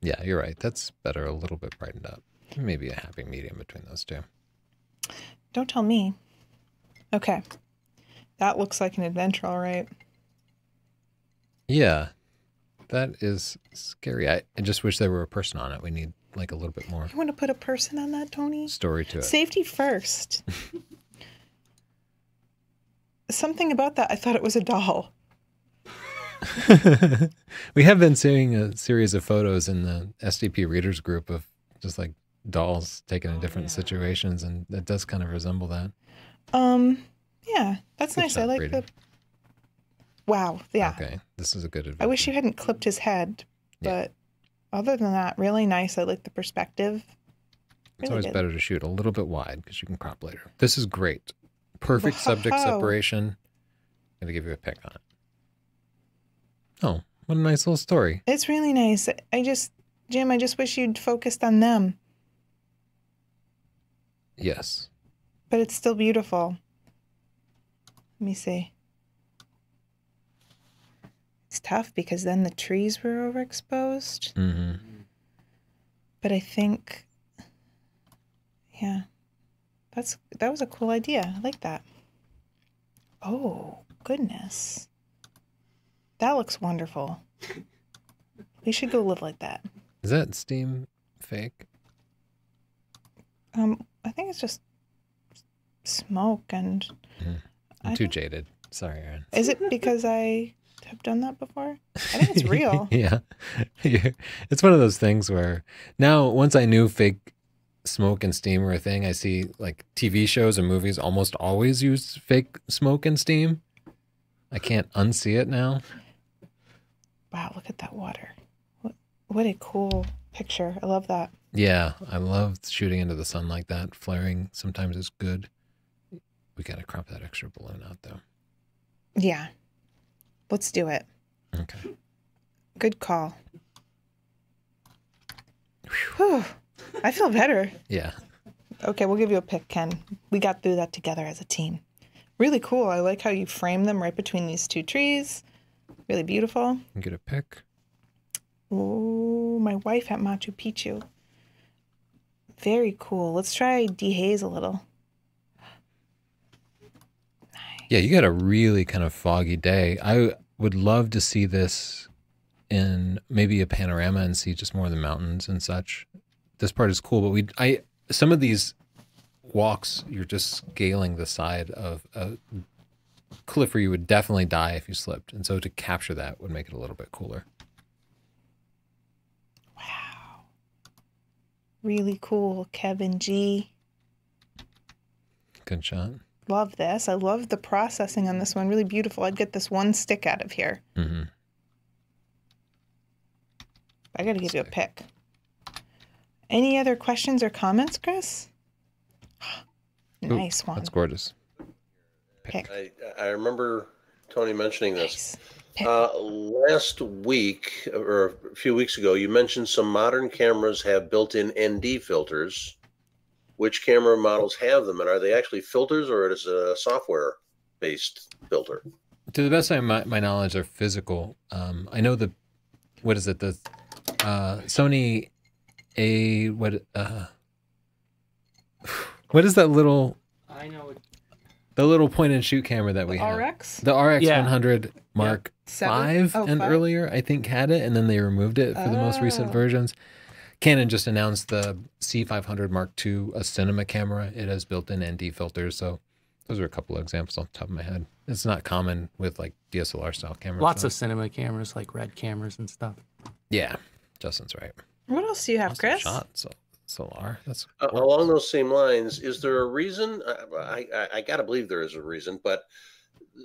Yeah, you're right. That's better, a little bit brightened up. Maybe a happy medium between those two. Don't tell me. Okay. That looks like an adventure, all right. Yeah. That is scary. I, I just wish there were a person on it. We need, like, a little bit more. You want to put a person on that, Tony? Story to it. Safety first. Something about that, I thought it was a doll. We have been seeing a series of photos in the S D P readers group of just, like, dolls taken in different oh, yeah. situations, and that does kind of resemble that. Um, yeah, that's good nice. I like reading. the. Wow. Yeah. Okay, this is a good adventure. I wish you hadn't clipped his head, but yeah. Other than that, really nice. I like the perspective. Really it's always good. Better to shoot a little bit wide because you can crop later. This is great. Perfect Whoa. subject separation. I'm gonna give you a pick on it. Oh, what a nice little story. It's really nice. I just. Jim, I just wish you'd focused on them. Yes. But it's still beautiful. Let me see. It's tough because then the trees were overexposed. Mm-hmm. But I think, yeah, that's that was a cool idea. I like that. Oh, goodness. That looks wonderful. We should go live like that. Is that Steam fake? Um, I think it's just smoke and... Mm. I'm I too don't... jaded. Sorry, Aaron. Is it because I have done that before? I think it's real. Yeah. It's one of those things where now once I knew fake smoke and steam were a thing, I see like T V shows and movies almost always use fake smoke and steam. I can't unsee it now. Wow, look at that water. What, what a cool picture. I love that. Yeah, I love shooting into the sun like that. Flaring sometimes is good. We got to crop that extra balloon out, though. Yeah. Let's do it. Okay. Good call. Whew. I feel better. Yeah. Okay, we'll give you a pick, Ken. We got through that together as a team. Really cool. I like how you frame them right between these two trees. Really beautiful. You get a pick. Oh, my wife at Machu Picchu. Very cool. Let's try dehaze a little. Nice. Yeah, you got a really kind of foggy day. I would love to see this in maybe a panorama and see just more of the mountains and such. This part is cool, but we I some of these walks, you're just scaling the side of a cliff where you would definitely die if you slipped. And so to capture that would make it a little bit cooler. Wow. Really cool, Kevin G. Good shot. Love this. I love the processing on this one. Really beautiful. I'd get this one stick out of here. Mm-hmm. I got to give you a pick. Any other questions or comments, Chris? Nice. Ooh, one. That's gorgeous. Pick. I, I remember Tony mentioning this. Nice. Uh, last week, or a few weeks ago, you mentioned some modern cameras have built-in N D filters. Which camera models have them, and are they actually filters, or is it a software-based filter? To the best of my, my knowledge, they're physical. Um, I know the, what is it, the uh, Sony A, what, uh, what is that little... I know it. The little point-and-shoot camera that we had. R X? The R X one hundred yeah. Mark yeah. five oh, and five? Earlier, I think, had it, and then they removed it for oh. the most recent versions. Canon just announced the C five hundred Mark two, a cinema camera. It has built-in N D filters, so those are a couple of examples off the top of my head. It's not common with, like, D S L R-style cameras. Lots though. Of cinema cameras, like red cameras and stuff. Yeah, Justin's right. What else do you have, Chris? Shots. Solar. That's uh, along those same lines. Is there a reason? I, I I gotta believe there is a reason, but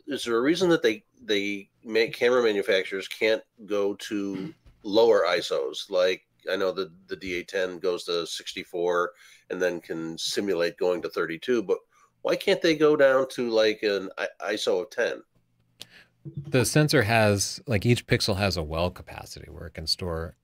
is there a reason that they they make camera manufacturers can't go to lower I S Os? Like I know the the D A ten goes to sixty-four and then can simulate going to thirty-two, but why can't they go down to like an I S O of ten? The sensor has like each pixel has a well capacity where it can store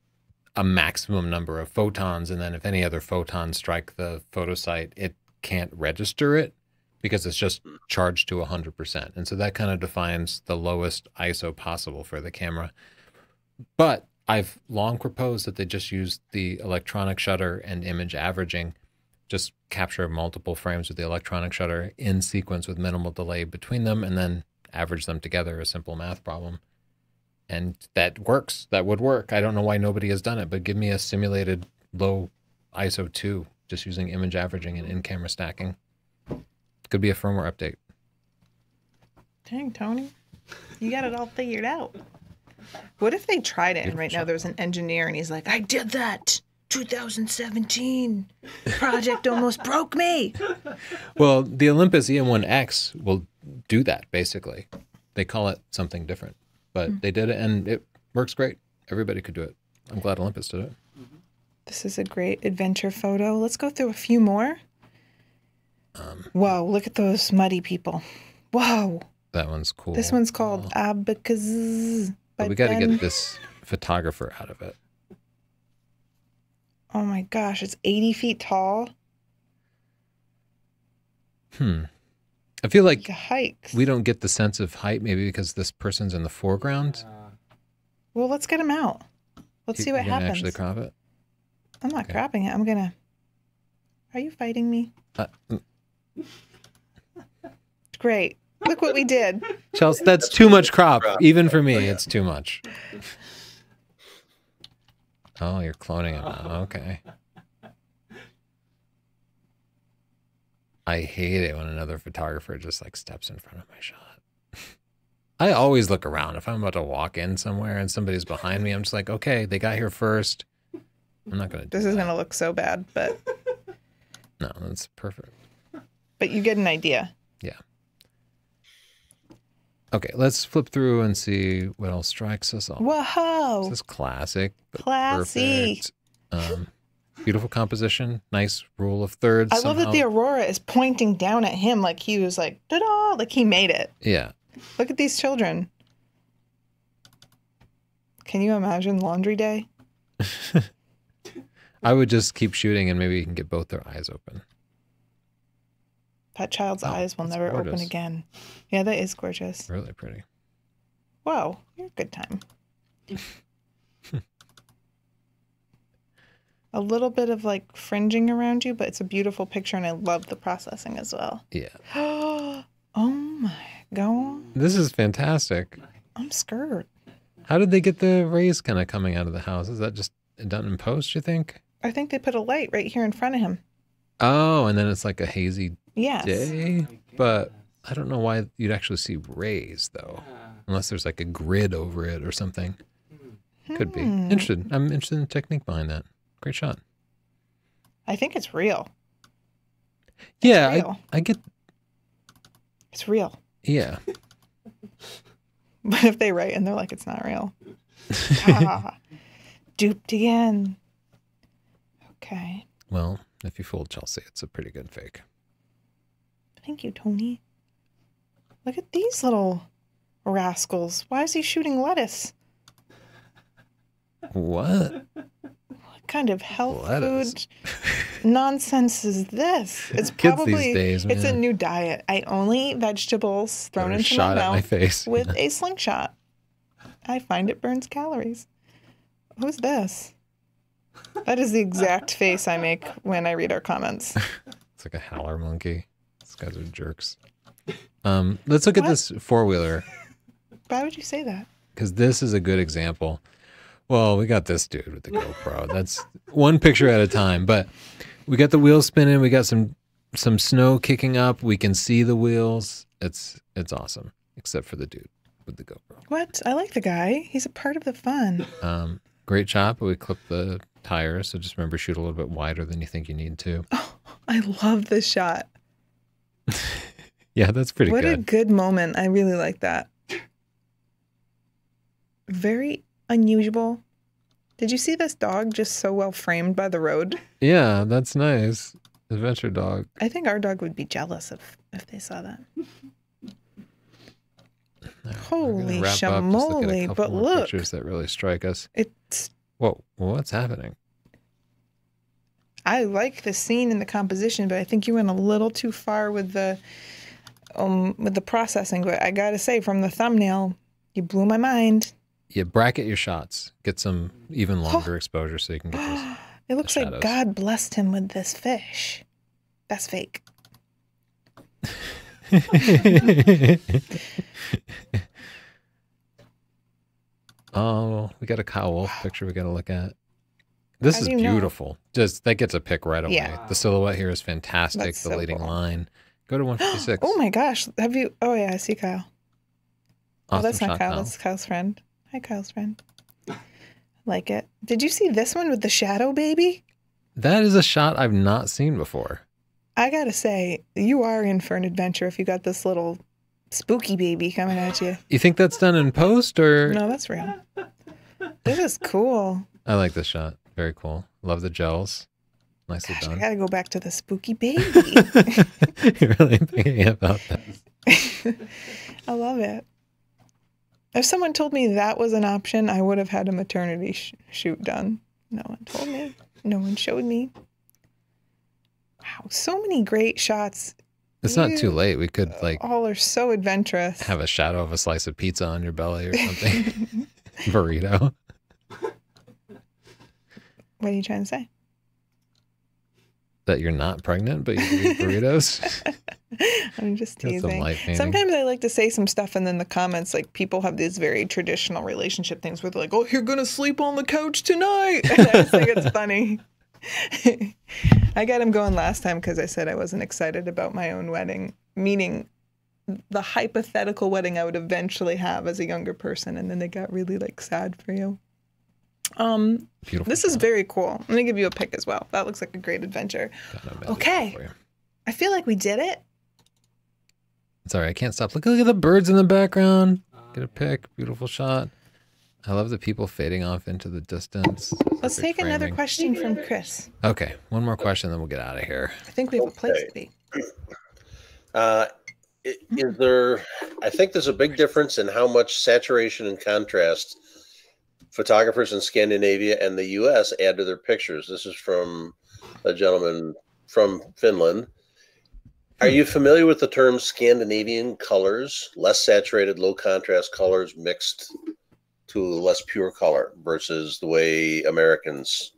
a maximum number of photons, and then if any other photons strike the photosite, it can't register it because it's just charged to one hundred percent. And so that kind of defines the lowest I S O possible for the camera. But I've long proposed that they just use the electronic shutter and image averaging, just capture multiple frames with the electronic shutter in sequence with minimal delay between them, and then average them together, a simple math problem. And that works. That would work. I don't know why nobody has done it, but give me a simulated low I S O two just using image averaging and in-camera stacking. Could be a firmware update. Dang, Tony. You got it all figured out. What if they tried it and right now there's an engineer and he's like, I did that! two thousand seventeen! Project almost broke me! Well, the Olympus E M one X will do that, basically. They call it something different. But they did it, and it works great. Everybody could do it. I'm glad Olympus did it. This is a great adventure photo. Let's go through a few more. Um, Whoa, look at those muddy people. Whoa. That one's cool. This one's called oh. Abacaz. But we got to get this photographer out of it. Oh my gosh, it's eighty feet tall. Hmm. I feel like Yikes. we don't get the sense of height, maybe because this person's in the foreground. Uh, well, let's get him out. Let's you, see what you're happens. Actually crop it? I'm not okay. cropping it. I'm going to... Are you fighting me? Uh, mm. Great. Look what we did. Chelsea, that's too much crop. Even for me, it's too much. Oh, you're cloning him now. Okay. I hate it when another photographer just like steps in front of my shot. I always look around. If I'm about to walk in somewhere and somebody's behind me, I'm just like, okay, they got here first. I'm not going to do This is going to look so bad, but. No, that's perfect. But you get an idea. Yeah. Okay, let's flip through and see what else strikes us off. Whoa. This is classic. Classy. Perfect. Um, Beautiful composition, nice rule of thirds. I somehow. love that the Aurora is pointing down at him like he was like, da-da, like he made it. Yeah. Look at these children. Can you imagine laundry day? I would just keep shooting and maybe you can get both their eyes open. That child's oh, eyes will never gorgeous. open again. Yeah, that is gorgeous. Really pretty. Whoa, you're a good time. A little bit of like fringing around you, but it's a beautiful picture, and I love the processing as well. Yeah. Oh my God. This is fantastic. I'm scared. How did they get the rays kind of coming out of the house? Is that just done in post, you think? I think they put a light right here in front of him. Oh, and then it's like a hazy yes. day. But I don't know why you'd actually see rays, though, yeah. unless there's like a grid over it or something. Hmm. Could be. Interested. I'm interested in the technique behind that. Great shot. I think it's real. Yeah, it's real. I, I get... It's real. Yeah. But if they write and they're like, it's not real. Ah, duped again. Okay. Well, if you fooled Chelsea, it's a pretty good fake. Thank you, Tony. Look at these little rascals. Why is he shooting lettuce? What? Kind of health lettuce. food nonsense is this? It's probably Kids these days, man. It's a new diet. I only eat vegetables thrown into my mouth my face. with yeah. a slingshot. I find it burns calories. Who's this? That is the exact face I make when I read our comments. It's like a howler monkey. These guys are jerks. Um, let's look what? at this four wheeler. Why would you say that? Because this is a good example. Well, we got this dude with the GoPro. That's one picture at a time. But we got the wheels spinning. We got some some snow kicking up. We can see the wheels. It's it's awesome, except for the dude with the GoPro. What? I like the guy. He's a part of the fun. Um, great shot, but we clipped the tires. So just remember, shoot a little bit wider than you think you need to. Oh, I love this shot. Yeah, that's pretty what good. What a good moment. I really like that. Very unusual. Did you see this dog just so well framed by the road? Yeah, that's nice. Adventure dog. I think our dog would be jealous if, if they saw that. Right, Holy shamoly, look but look. Pictures that really strike us. It's... Whoa, what's happening? I like the scene and the composition, but I think you went a little too far with the, um, with the processing. But I gotta say, from the thumbnail, you blew my mind. Yeah, bracket your shots. Get some even longer oh. exposure so you can get those. It looks shadows. like God blessed him with this fish. That's fake. Oh, we got a Kyle Wolf picture we got to look at. This How is beautiful. Know? Just that gets a pick right away. Yeah. The silhouette here is fantastic. That's the so leading cool. line. Go to one fifty-six. Oh my gosh, have you? Oh yeah, I see Kyle. Awesome oh, that's not Kyle. Now. That's Kyle's friend. Hi, Kyle's friend. Like it. Did you see this one with the shadow baby? That is a shot I've not seen before. I gotta say, you are in for an adventure if you got this little spooky baby coming at you. You think that's done in post or? No, that's real. This is cool. I like this shot. Very cool. Love the gels. Nicely Gosh, done. I gotta go back to the spooky baby. You're really thinking about that. I love it. If someone told me that was an option, I would have had a maternity sh shoot done. No one told me. no one showed me. Wow, so many great shots. It's you, not too late. We could like all are so adventurous. Have a shadow of a slice of pizza on your belly or something. Burrito. What are you trying to say? That you're not pregnant, but you eat burritos? I'm just teasing. Sometimes I like to say some stuff, and then the comments, like, people have these very traditional relationship things where they're like, oh, you're going to sleep on the couch tonight. And I just think it's funny. I got him going last time because I said I wasn't excited about my own wedding, meaning the hypothetical wedding I would eventually have as a younger person. And then they got really, like, sad for you. Um, Beautiful this shot. Is very cool. I'm going to give you a pic as well. That looks like a great adventure. Okay. I feel like we did it. Sorry, I can't stop. Look, look at the birds in the background. Get a pic. Beautiful shot. I love the people fading off into the distance. Let's take framing. Another question from Chris. Okay. One more question, then we'll get out of here. I think we have a place okay. to be. Uh, is there, I think there's a big difference in how much saturation and contrast photographers in Scandinavia and the U S add to their pictures. This is from a gentleman from Finland. Are you familiar with the term Scandinavian colors, less saturated, low contrast colors mixed to less pure color versus the way Americans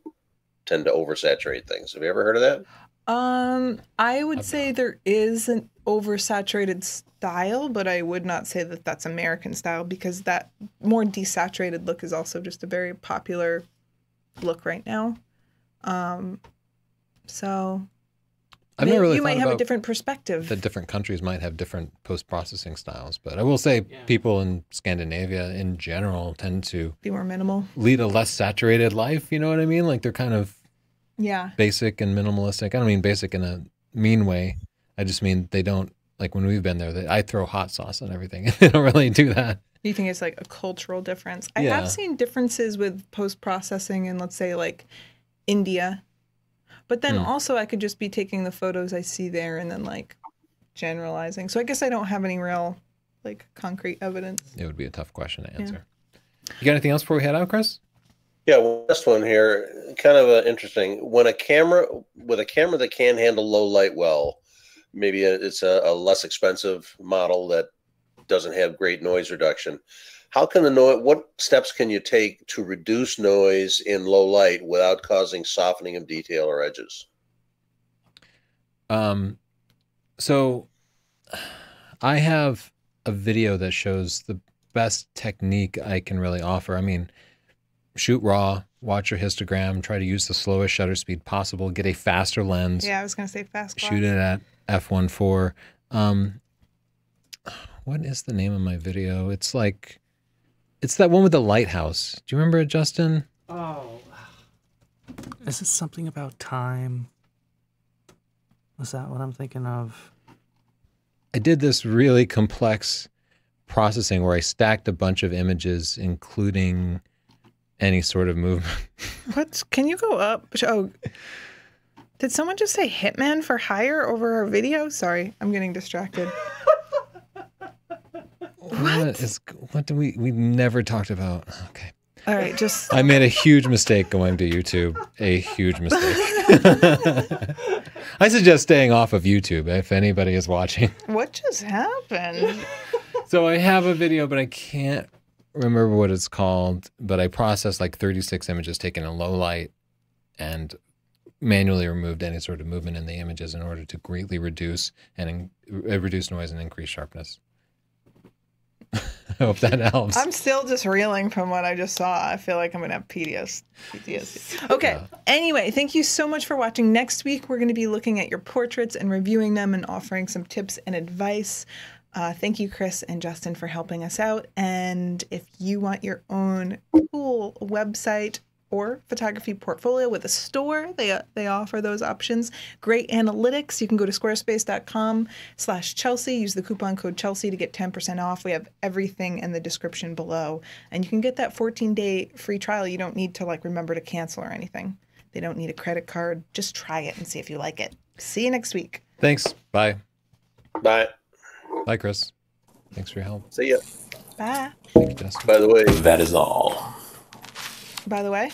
tend to oversaturate things? Have you ever heard of that? Um, I would say there is an oversaturated style, but I would not say that that's American style, because that more desaturated look is also just a very popular look right now. Um, so I've may, never really you might have a different perspective. That different countries might have different post-processing styles, but I will say yeah. people in Scandinavia in general tend to be more minimal, lead a less saturated life. You know what I mean? Like they're kind of yeah basic and minimalistic. I don't mean basic in a mean way. I just mean they don't, like when we've been there, they, I throw hot sauce on everything. They don't really do that. You think it's like a cultural difference? I yeah. have seen differences with post-processing in, let's say, like India. But then mm. also I could just be taking the photos I see there and then like generalizing. So I guess I don't have any real like concrete evidence. It would be a tough question to answer. Yeah. You got anything else before we head out, Chris? Yeah, well, this one here, kind of uh, interesting. When a camera, with a camera that can handle low light well, maybe it's a, a less expensive model that doesn't have great noise reduction. How can the noise, what steps can you take to reduce noise in low light without causing softening of detail or edges? Um, so I have a video that shows the best technique I can really offer. I mean, shoot raw, watch your histogram, try to use the slowest shutter speed possible, get a faster lens. Yeah, I was going to say fast. Shoot glass. It at f one point four. Um, what is the name of my video? It's like, it's that one with the lighthouse. Do you remember it, Justin? Oh. Is it something about time? Was that what I'm thinking of? I did this really complex processing where I stacked a bunch of images, including any sort of movement. What? Can you go up? Oh. Did someone just say Hitman for Hire over our video? Sorry, I'm getting distracted. What? What is what do we we never talked about? Okay. All right, just I made a huge mistake going to YouTube. A huge mistake. I suggest staying off of YouTube if anybody is watching. What just happened? So I have a video, but I can't remember what it's called, but I processed like thirty-six images taken in low light and manually removed any sort of movement in the images in order to greatly reduce and uh, reduce noise and increase sharpness. I hope that helps. I'm still just reeling from what I just saw. I feel like I'm going to have P T S D. Okay. Yeah. Anyway, thank you so much for watching. Next week, we're going to be looking at your portraits and reviewing them and offering some tips and advice. Uh, thank you, Chris and Justin, for helping us out. And if you want your own cool website or photography portfolio with a store, they they offer those options. Great analytics. You can go to squarespace dot com slash Chelsea. Use the coupon code Chelsea to get ten percent off. We have everything in the description below. And you can get that fourteen day free trial. You don't need to like remember to cancel or anything. They don't need a credit card. Just try it and see if you like it. See you next week. Thanks. Bye. Bye. Bye, Chris. Thanks for your help. See ya. Bye. Thank you, Justin. By the way, that is all. By the way?